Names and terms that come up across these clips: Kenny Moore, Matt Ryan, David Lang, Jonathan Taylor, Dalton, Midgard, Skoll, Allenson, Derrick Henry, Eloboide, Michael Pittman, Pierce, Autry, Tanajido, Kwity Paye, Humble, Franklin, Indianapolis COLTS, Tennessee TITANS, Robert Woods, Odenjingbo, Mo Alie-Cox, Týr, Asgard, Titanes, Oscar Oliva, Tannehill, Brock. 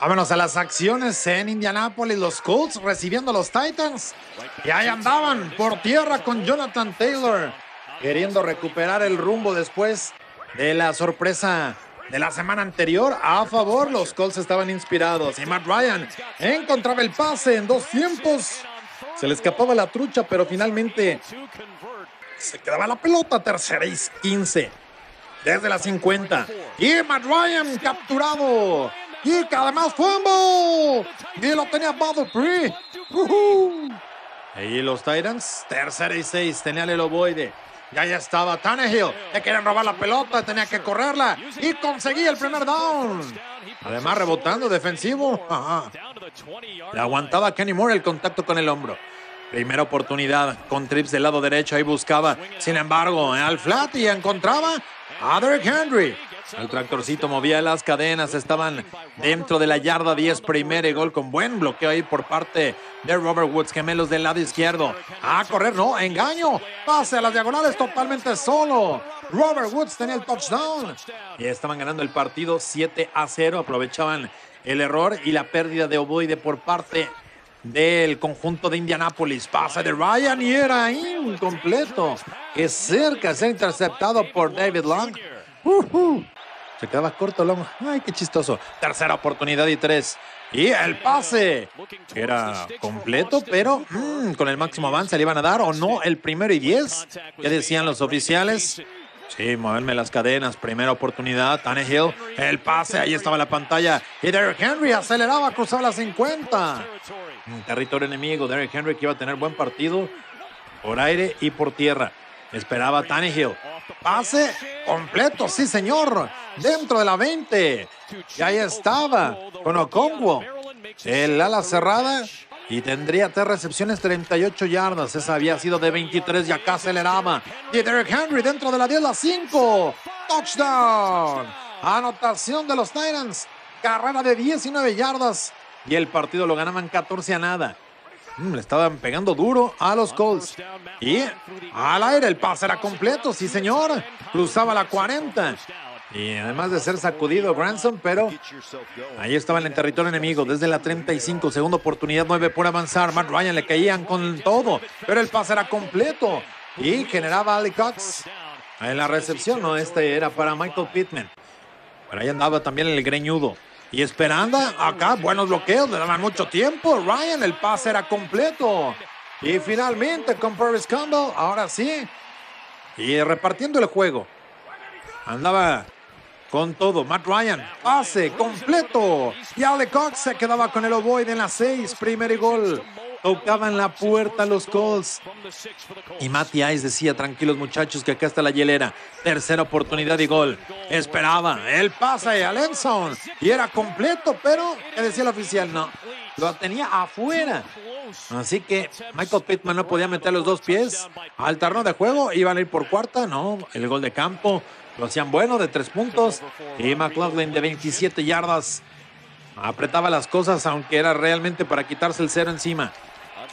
Vámonos a las acciones en Indianápolis. Los Colts recibiendo a los Titans. Y ahí andaban por tierra con Jonathan Taylor, queriendo recuperar el rumbo después de la sorpresa de la semana anterior. A favor, los Colts estaban inspirados. Y Matt Ryan encontraba el pase en dos tiempos. Se le escapaba la trucha, pero finalmente se quedaba la pelota. Tercera y 15. Desde la 50. Y Matt Ryan capturado. Y que además fue Humble. Y lo tenía Bad Pree. Y los Titans, tercera y 6. Tenía el Eloboide. Y ahí estaba Tannehill. Le querían robar la pelota. Tenía que correrla. Y conseguía el primer down. Además, rebotando defensivo. Le aguantaba a Kenny Moore el contacto con el hombro. Primera oportunidad con trips del lado derecho. Ahí buscaba, sin embargo, al flat. Y encontraba a Derrick Henry. El tractorcito movía las cadenas. Estaban dentro de la yarda 10. Primera y gol con buen bloqueo ahí por parte de Robert Woods. Gemelos del lado izquierdo. A correr, no, engaño. Pase a las diagonales totalmente solo. Robert Woods tenía el touchdown. Y estaban ganando el partido 7-0. Aprovechaban el error y la pérdida de Oboide por parte del conjunto de Indianápolis. Pase de Ryan y era incompleto. Que cerca de ser interceptado por David Lang. Se quedaba corto, Long. Ay, qué chistoso. Tercera oportunidad y 3. Y el pase era completo, pero con el máximo avance le iban a dar o no el primero y 10. ¿Qué decían los oficiales? Sí, moverme las cadenas. Primera oportunidad, Tannehill. El pase, ahí estaba la pantalla. Y Derrick Henry aceleraba, cruzaba la 50. Territorio enemigo. Derrick Henry, que iba a tener buen partido por aire y por tierra. Esperaba Tannehill. Pase completo, sí señor, dentro de la 20. Y ahí estaba con Okonkwo, el ala cerrada, y tendría 3 recepciones, 38 yardas. Esa había sido de 23 y acá aceleraba. Y Derrick Henry dentro de la 10, la 5. Touchdown. Anotación de los Titans. Carrera de 19 yardas. Y el partido lo ganaban 14-0. Le estaban pegando duro a los Colts. Y al aire el pase era completo, sí señor. Cruzaba la 40. Y además de ser sacudido Granson, pero ahí estaba en el territorio enemigo. Desde la 35, segunda oportunidad, 9 por avanzar. Matt Ryan le caían con todo, pero el pase era completo. Y generaba Alie-Cox en la recepción. No, este era para Michael Pittman. Pero ahí andaba también el greñudo. Y esperando acá, buenos bloqueos, le daban mucho tiempo. Ryan, el pase era completo. Y finalmente con Pervis Campbell, ahora sí. Y repartiendo el juego. Andaba con todo. Matt Ryan, pase completo. Y Alie-Cox se quedaba con el Oboide en la 6, primer y gol. Tocaban la puerta los Colts. Y Matty Ice decía, tranquilos muchachos, que acá está la hielera. Tercera oportunidad y gol. Esperaba el pase a Allenson. Y era completo, pero, ¿qué decía el oficial? No, lo tenía afuera. Así que Michael Pittman no podía meter los dos pies al terreno de juego. Iban a ir por cuarta, no. El gol de campo lo hacían bueno de 3 puntos. Y McLaughlin de 27 yardas. Apretaba las cosas, aunque era realmente para quitarse el cero encima.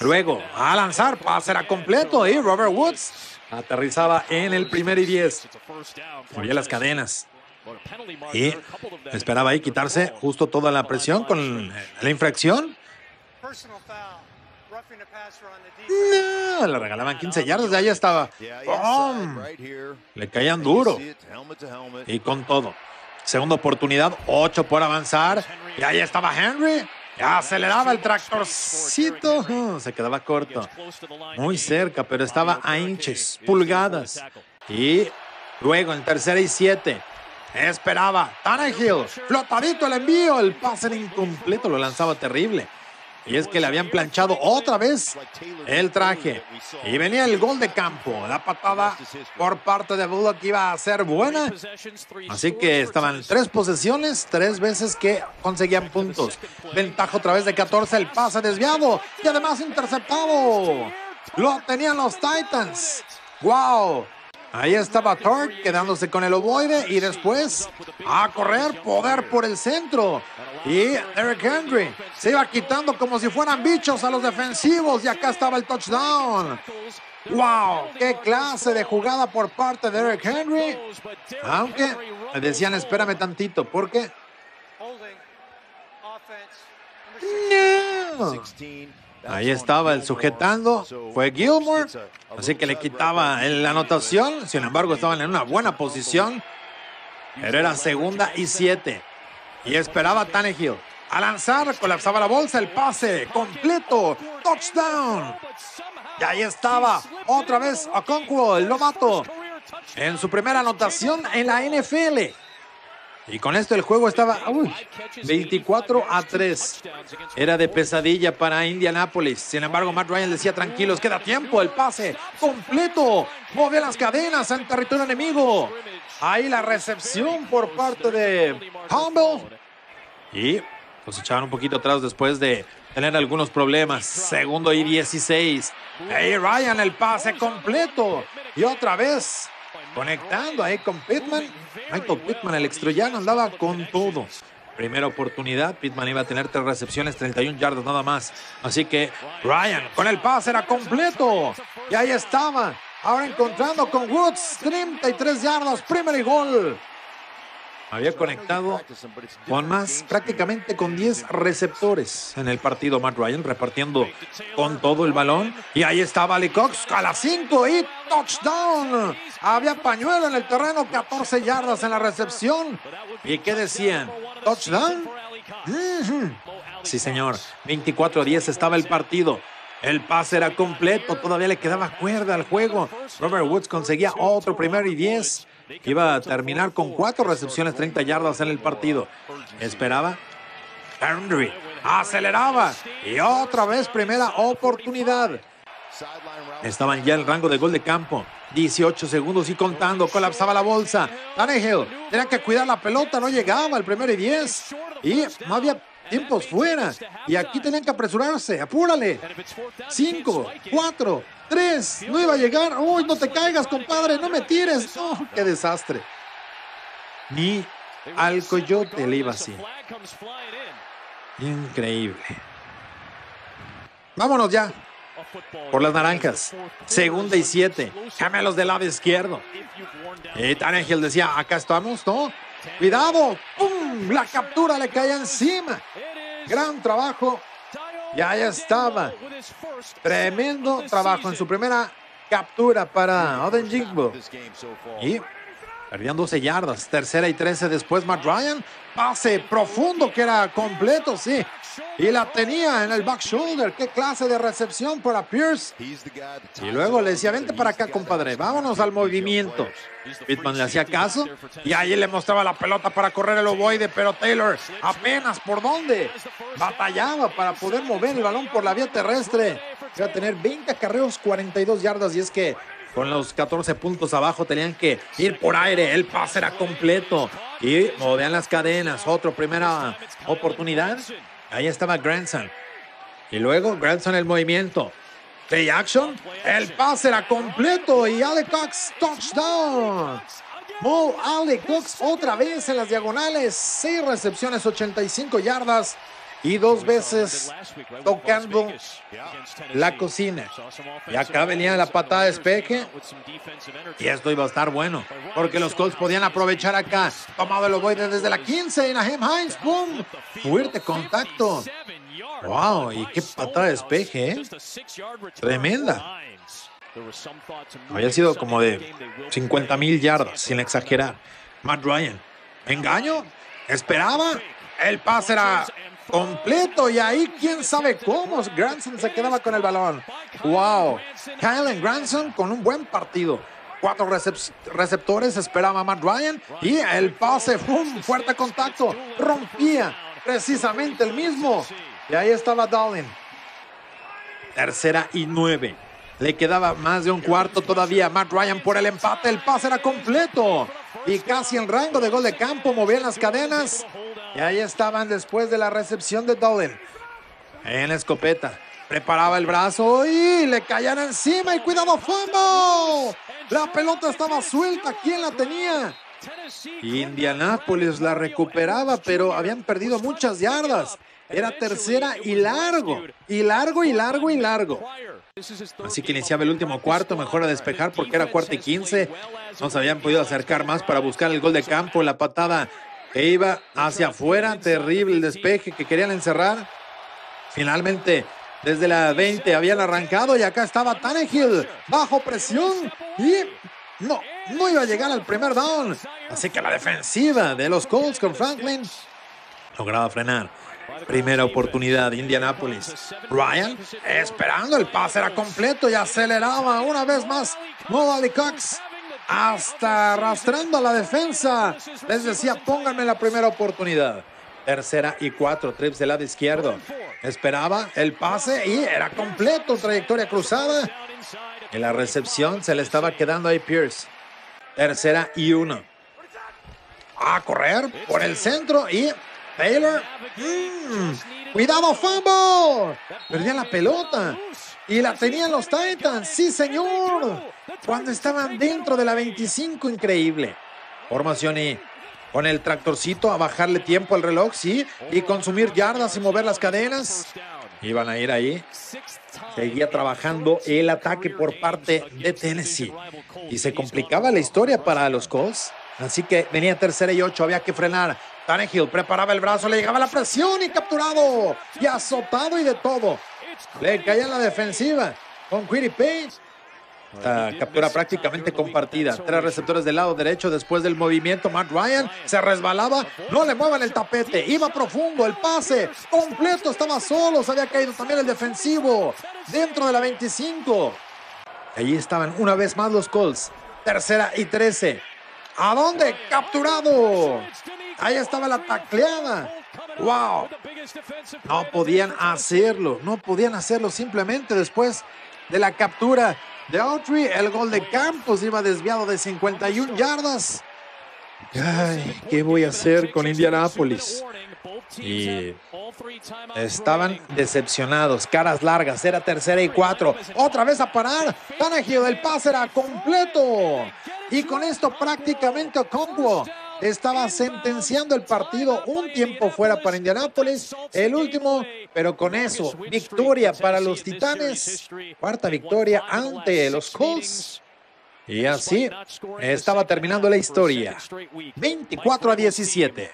Luego, a lanzar, pase era completo. Y Robert Woods aterrizaba en el primer y 10. Movía las cadenas. Y esperaba ahí quitarse justo toda la presión con la infracción. No, le regalaban 15 yardas. De ahí estaba. ¡Bum! Le caían duro. Y con todo. Segunda oportunidad, 8 por avanzar. Y ahí estaba Henry. Ya aceleraba el tractorcito. Se quedaba corto. Muy cerca, pero estaba a inches, pulgadas. Y luego en tercera y 7. Esperaba Tannehill. Flotadito el envío. El pase era incompleto. Lo lanzaba terrible. Y es que le habían planchado otra vez el traje. Y venía el gol de campo. La patada por parte de Bullock iba a ser buena. Así que estaban 3 posesiones, 3 veces que conseguían puntos. Ventaja otra vez de 14, el pase desviado. Y además interceptado. Lo tenían los Titans. ¡Wow! Ahí estaba Turk quedándose con el Oboide. Y después a correr, poder por el centro. Y Derrick Henry se iba quitando como si fueran bichos a los defensivos. Y acá estaba el touchdown. ¡Wow! ¡Qué clase de jugada por parte de Derrick Henry! Aunque decían, espérame tantito, porque Ahí estaba el sujetando, fue Gilmore, así que le quitaba la anotación. Sin embargo, estaban en una buena posición, pero era 2ª y 7. Y esperaba Tannehill. A lanzar, colapsaba la bolsa, el pase completo, touchdown. Y ahí estaba otra vez Okonkwo, el novato, en su primera anotación en la NFL. Y con esto el juego estaba 24-3. Era de pesadilla para Indianapolis. Sin embargo, Matt Ryan decía, tranquilos, queda tiempo. El pase completo. Movió las cadenas en territorio enemigo. Ahí la recepción por parte de Humble. Y los echaron un poquito atrás después de tener algunos problemas. 2ª y 16. Ahí Ryan, el pase completo. Y otra vez conectando ahí con Pittman. Michael Pittman, el extroyano, andaba con todo. Primera oportunidad. Pittman iba a tener 3 recepciones, 31 yardas nada más. Así que Ryan con el pase era completo. Y ahí estaba. Ahora encontrando con Woods. 33 yardas. 1er y gol. Había conectado con más, prácticamente con 10 receptores en el partido. Matt Ryan repartiendo con todo el balón. Y ahí estaba Alie-Cox a las 5 y touchdown. Había pañuelo en el terreno, 14 yardas en la recepción. ¿Y qué decían? ¿Touchdown? Sí, señor. 24-10 estaba el partido. El pase era completo. Todavía le quedaba cuerda al juego. Robert Woods conseguía otro 1er y 10. Iba a terminar con 4 recepciones, 30 yardas en el partido. Esperaba Henry. Aceleraba. Y otra vez, primera oportunidad. Estaban ya en el rango de gol de campo. 18 segundos y contando. Colapsaba la bolsa. Tannehill tenía que cuidar la pelota. No llegaba el 1er y 10. Y no había tiempos fuera. Y aquí tenían que apresurarse. Apúrale. 5, 4, 3, no iba a llegar. Uy, no te caigas, compadre, no me tires. No, qué desastre. Ni al coyote le iba así. Increíble. Vámonos ya por las naranjas. 2ª y 7. Gemelos del lado izquierdo. Y Tannehill decía, acá estamos, ¿no? Cuidado. ¡Pum! La captura le cae encima. Gran trabajo. Y ahí estaba. Tremendo trabajo en su primera captura para Odenjingbo. Y perdían 12 yardas. 3ª y 13 después Matt Ryan. Pase profundo que era completo, sí. Y la tenía en el back shoulder. Qué clase de recepción para Pierce. Y luego le decía, vente para acá, compadre. Vámonos al movimiento. Pittman le hacía caso. Y ahí le mostraba la pelota para correr el ovoide. Pero Taylor apenas por dónde. Batallaba para poder mover el balón por la vía terrestre. Iba a tener 20 acarreos, 42 yardas. Y es que con los 14 puntos abajo tenían que ir por aire. El pase era completo. Y movían las cadenas. Otra primera oportunidad. Ahí estaba Granson. Y luego Granson el movimiento. Play action. El pase era completo. Y Alie-Cox, touchdown. Mo Alie-Cox otra vez en las diagonales. 6 recepciones, 85 yardas. Y 2 veces tocando la cocina. Y acá venía la patada de despeje. Y esto iba a estar bueno, porque los Colts podían aprovechar acá. Tomado el ovoide desde la 15. Y Nahem Hines, ¡pum! Fuerte contacto. ¡Wow! Y qué patada de despeje, ¿eh? Tremenda. Había sido como de 50,000 yardas, sin exagerar. Matt Ryan. Engaño. Esperaba. El pase era completo, y ahí quién sabe cómo Granson se quedaba con el balón. Wow, Kylan Granson con un buen partido. 4 receptores esperaba Matt Ryan, y el pase, ¡pum! Fuerte contacto, rompía precisamente el mismo. Y ahí estaba Dalton. 3ª y 9. Le quedaba más de un cuarto todavía. Matt Ryan por el empate, el pase era completo y casi en rango de gol de campo. Movían las cadenas. Y ahí estaban después de la recepción de Dalton. En escopeta. Preparaba el brazo y le caían encima. Y cuidado, fumble. La pelota estaba suelta. ¿Quién la tenía? Indianapolis la recuperaba, pero habían perdido muchas yardas. Era 3ª y largo. Y largo, y largo, y largo. Así que iniciaba el último cuarto. Mejor a despejar porque era 4ª y 15. No se habían podido acercar más para buscar el gol de campo. La patada que iba hacia afuera, terrible el despeje que querían encerrar. Finalmente, desde la 20 habían arrancado y acá estaba Tannehill bajo presión y no iba a llegar al primer down. Así que la defensiva de los Colts con Franklin lograba frenar. Primera oportunidad, Indianapolis. Ryan esperando, el pase era completo y aceleraba una vez más Mo Alie-Cox, hasta arrastrando a la defensa. Les decía, pónganme la primera oportunidad. Tercera y 4, trips del lado izquierdo. Esperaba el pase y era completo, trayectoria cruzada. En la recepción se le estaba quedando ahí Pierce. Tercera y 1. A correr por el centro y Taylor. ¡Cuidado, fumble! Perdían la pelota. Y la tenían los Titans. ¡Sí, señor! Cuando estaban dentro de la 25, increíble. Formación y con el tractorcito a bajarle tiempo al reloj, sí, y consumir yardas y mover las cadenas. Iban a ir ahí. Seguía trabajando el ataque por parte de Tennessee. Y se complicaba la historia para los Colts. Así que venía tercera y 8, había que frenar. Tannehill preparaba el brazo, le llegaba la presión y capturado. Y azotado y de todo. Le caía en la defensiva con Kwity Paye. Esta captura prácticamente compartida. 3 receptores del lado derecho después del movimiento. Matt Ryan se resbalaba. No le muevan el tapete. Iba profundo. El pase completo. Estaba solo. Se había caído también el defensivo. Dentro de la 25. Allí estaban una vez más los Colts. Tercera y 13. ¿A dónde? Capturado. Ahí estaba la tacleada. ¡Wow! No podían hacerlo. No podían hacerlo simplemente después de la captura de Autry. El gol de Campos iba desviado de 51 yardas. Ay, ¿qué voy a hacer con Indianápolis? Y estaban decepcionados, caras largas. Era tercera y 4. Otra vez a parar. Tanajido, el pase era completo. Y con esto prácticamente Okonkwo estaba sentenciando el partido. Un tiempo fuera para Indianápolis, el último, pero con eso, victoria para los Titanes. Cuarta victoria ante los Colts. Y así estaba terminando la historia. 24 a 17.